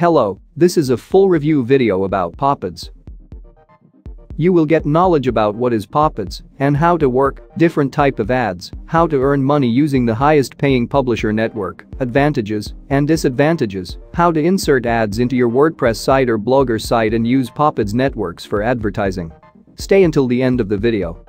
Hello, this is a full review video about POPIDs. You will get knowledge about what is POPIDs and how to work, different type of ads, how to earn money using the highest paying publisher network, advantages and disadvantages, how to insert ads into your WordPress site or Blogger site and use POPIDs networks for advertising. Stay until the end of the video.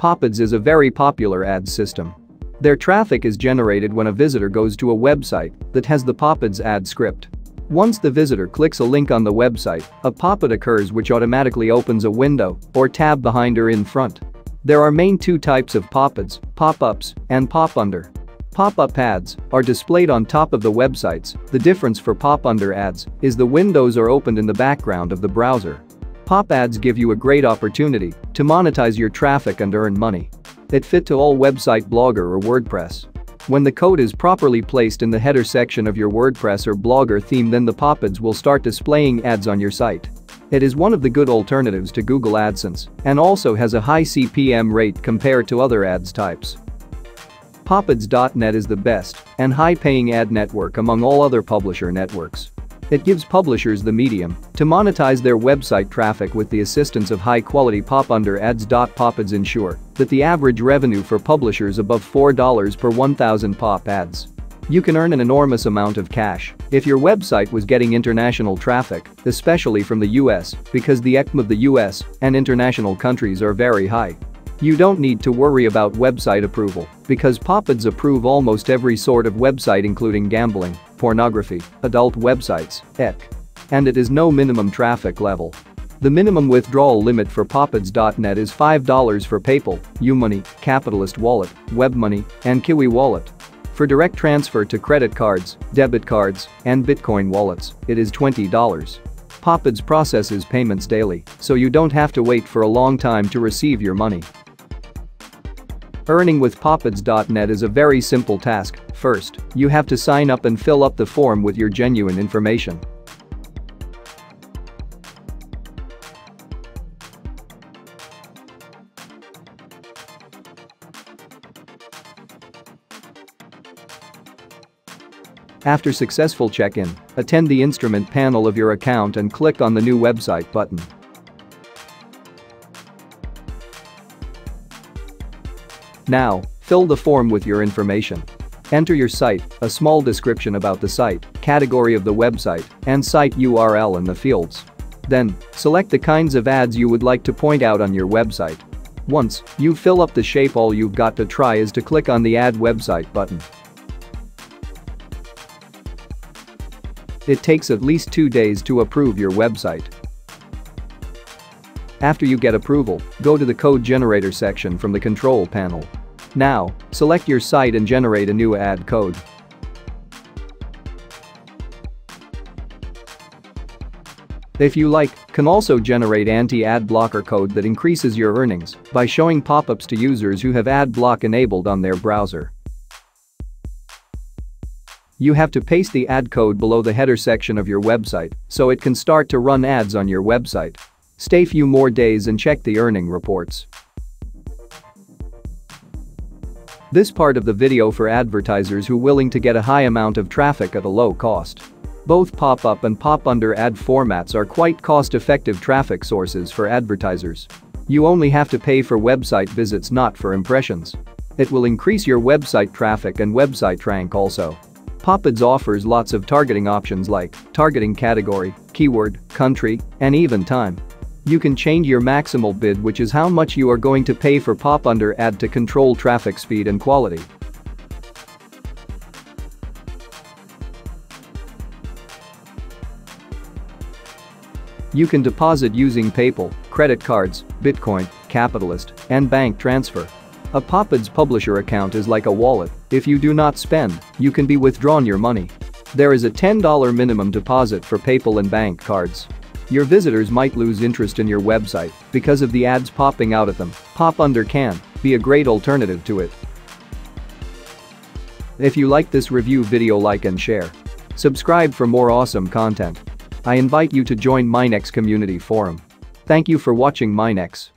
POPIDs is a very popular ad system. Their traffic is generated when a visitor goes to a website that has the POPIDs ad script. Once the visitor clicks a link on the website, a POPID occurs which automatically opens a window or tab behind or in front. There are main two types of POPIDs, pop-ups and pop-under. Pop-up ads are displayed on top of the websites. The difference for pop-under ads is the windows are opened in the background of the browser. Pop ads give you a great opportunity to monetize your traffic and earn money. It fit to all website Blogger or WordPress. When the code is properly placed in the header section of your WordPress or Blogger theme, then the POPIDs will start displaying ads on your site. It is one of the good alternatives to Google AdSense and also has a high CPM rate compared to other ads types. POPIDs.net is the best and high-paying ad network among all other publisher networks. It gives publishers the medium to monetize their website traffic with the assistance of high-quality pop-under ads. POPIDs ensure that the average revenue for publishers above $4 per 1,000 pop ads. You can earn an enormous amount of cash if your website was getting international traffic, especially from the US, because the ECM of the US and international countries are very high. You don't need to worry about website approval because POPIDs approve almost every sort of website including gambling, pornography, adult websites, etc. And it is no minimum traffic level. The minimum withdrawal limit for POPIDs.net is $5 for PayPal, U-Money, Capitalist Wallet, WebMoney, and Kiwi Wallet. For direct transfer to credit cards, debit cards, and Bitcoin wallets, it is $20. POPIDs processes payments daily, so you don't have to wait for a long time to receive your money. Earning with POPIDs.net is a very simple task. First, you have to sign up and fill up the form with your genuine information. After successful check-in, attend the instrument panel of your account and click on the new website button. Now, fill the form with your information. Enter your site, a small description about the site, category of the website, and site URL in the fields. Then, select the kinds of ads you would like to point out on your website. Once you fill up the shape, all you've got to try is to click on the Add Website button. It takes at least 2 days to approve your website. After you get approval, go to the code generator section from the control panel. Now, select your site and generate a new ad code. If you like, can also generate anti-ad blocker code that increases your earnings by showing pop-ups to users who have ad block enabled on their browser. You have to paste the ad code below the header section of your website so it can start to run ads on your website. Stay few more days and check the earning reports. This part of the video for advertisers who willing to get a high amount of traffic at a low cost. Both pop-up and pop-under ad formats are quite cost-effective traffic sources for advertisers. You only have to pay for website visits, not for impressions. It will increase your website traffic and website rank also. POPIDs offers lots of targeting options like targeting category, keyword, country, and even time. You can change your maximal bid, which is how much you are going to pay for pop-under ad, to control traffic speed and quality. You can deposit using PayPal, credit cards, Bitcoin, Capitalist, and bank transfer. A POPIDs publisher account is like a wallet. If you do not spend, you can be withdrawn your money. There is a $10 minimum deposit for PayPal and bank cards. Your visitors might lose interest in your website because of the ads popping out at them. Pop-under can be a great alternative to it. If you like this review video, like and share. Subscribe for more awesome content. I invite you to join Minex community forum. Thank you for watching Minex.